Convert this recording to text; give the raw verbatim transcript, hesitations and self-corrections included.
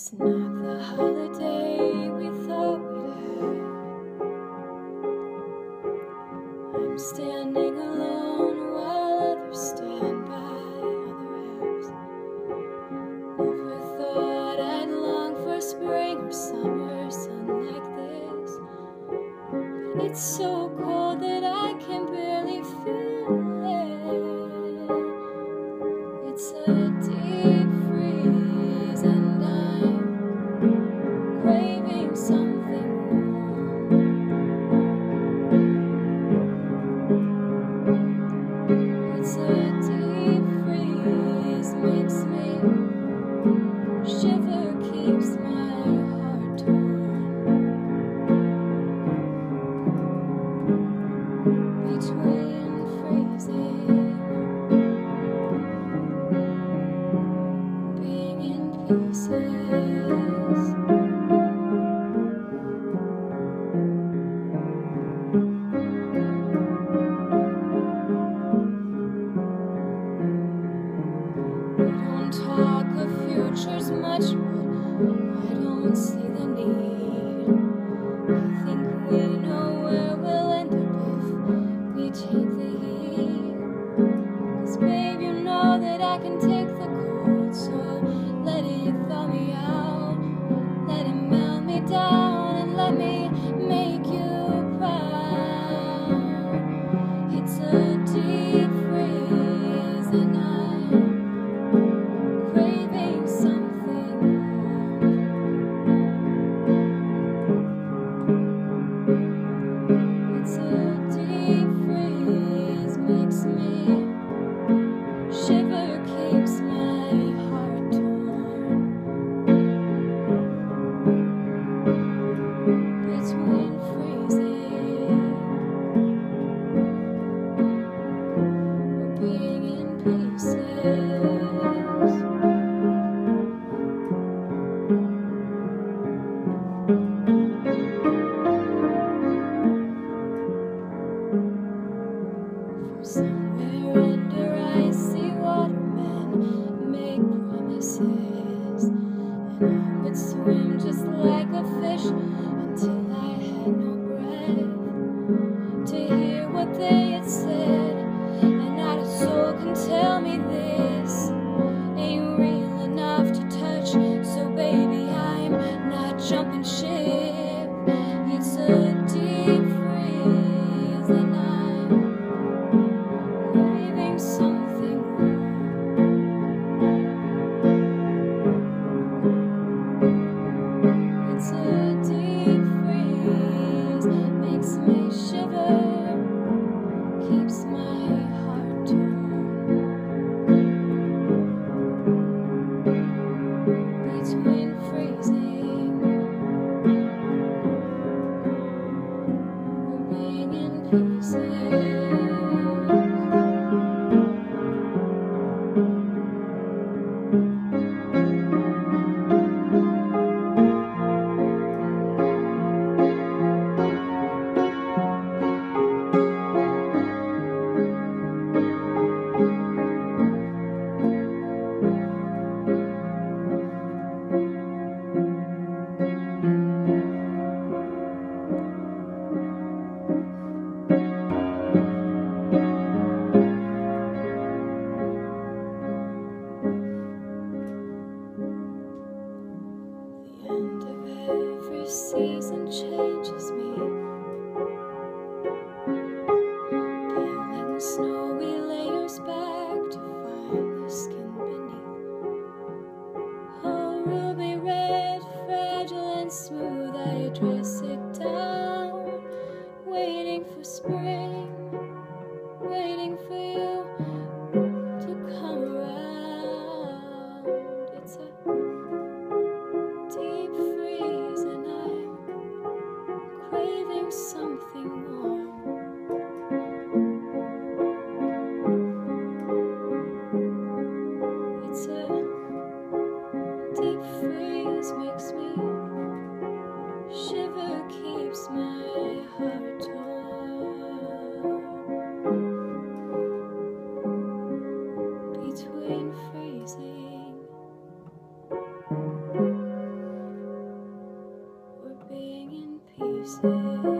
It's not the holiday we thought we'd had. I'm standing alone while others stand by other halves. Never thought I'd long for spring or summer, sun like this. But it's so cold that I can barely feel it. It's a deep freeze and I'm craving something more. It's a deep freeze, makes me shiver, keeps my heart torn between freezing, being in pieces. Talk of futures much, but I don't see the need. I think we know where we'll end up if we take the heat. 'Cause babe, you know that I can take the cold, so let it thaw me out, let it melt me down, and let me make you proud. It's a deep freeze and I shiver, keeps my heart torn between freezing or being in pieces. From somewhere under icy watermen make promises, and I would swim just like a fish until I had no breath to hear what they had said, and not a soul can tell me this ain't real enough to touch. So baby, I'm not jumping ship. It's a deep freeze and I keeps my heart torn between freezing or being in season changes me. Peeling snowy layers back to find the skin beneath. Oh, ruby red, fragile and smooth, I dress it down, waiting for spring, waiting for you to come around. It's a deep freeze. Something warm. It's a deep freeze, makes me shiver, keeps my heart torn between freezing. ser.